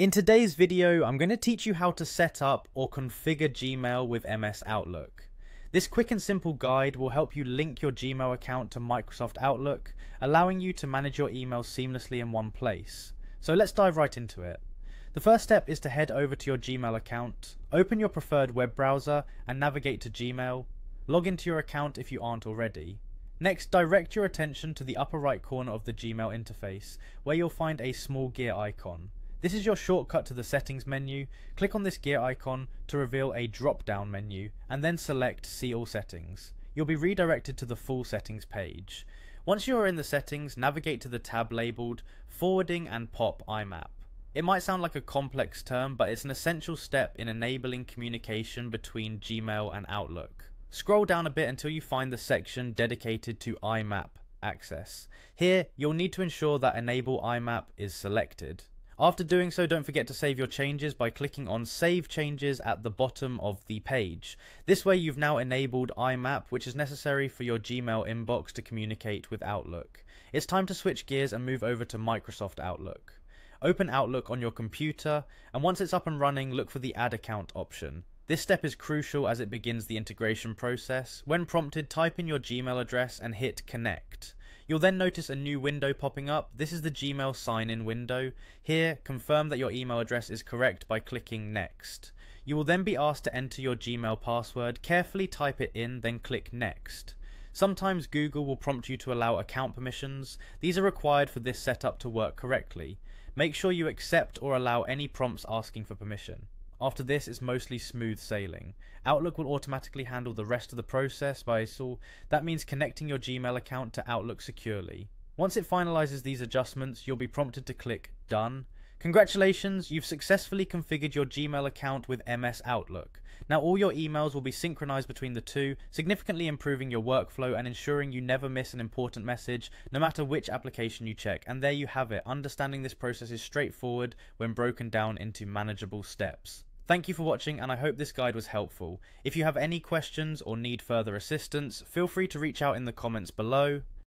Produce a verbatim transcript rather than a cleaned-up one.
In today's video, I'm going to teach you how to set up or configure Gmail with M S Outlook. This quick and simple guide will help you link your Gmail account to Microsoft Outlook, allowing you to manage your email seamlessly in one place. So let's dive right into it. The first step is to head over to your Gmail account, open your preferred web browser and navigate to Gmail, log into your account if you aren't already. Next, direct your attention to the upper right corner of the Gmail interface, where you'll find a small gear icon. This is your shortcut to the settings menu. Click on this gear icon to reveal a drop-down menu and then select See All Settings. You'll be redirected to the full settings page. Once you are in the settings, navigate to the tab labelled Forwarding and Pop I M A P. It might sound like a complex term, but it's an essential step in enabling communication between Gmail and Outlook. Scroll down a bit until you find the section dedicated to I M A P access. Here, you'll need to ensure that Enable I M A P is selected. After doing so, don't forget to save your changes by clicking on Save Changes at the bottom of the page. This way you've now enabled I M A P, which is necessary for your Gmail inbox to communicate with Outlook. It's time to switch gears and move over to Microsoft Outlook. Open Outlook on your computer, and once it's up and running, look for the Add Account option. This step is crucial as it begins the integration process. When prompted, type in your Gmail address and hit Connect. You'll then notice a new window popping up. This is the Gmail sign-in window. Here, confirm that your email address is correct by clicking Next. You will then be asked to enter your Gmail password. Carefully type it in, then click Next. Sometimes Google will prompt you to allow account permissions. These are required for this setup to work correctly. Make sure you accept or allow any prompts asking for permission. After this, it's mostly smooth sailing. Outlook will automatically handle the rest of the process by so that means connecting your Gmail account to Outlook securely. Once it finalizes these adjustments, you'll be prompted to click Done. Congratulations, you've successfully configured your Gmail account with M S Outlook. Now all your emails will be synchronized between the two, significantly improving your workflow and ensuring you never miss an important message, no matter which application you check. And there you have it. Understanding this process is straightforward when broken down into manageable steps. Thank you for watching, and I hope this guide was helpful. If you have any questions or need further assistance, feel free to reach out in the comments below.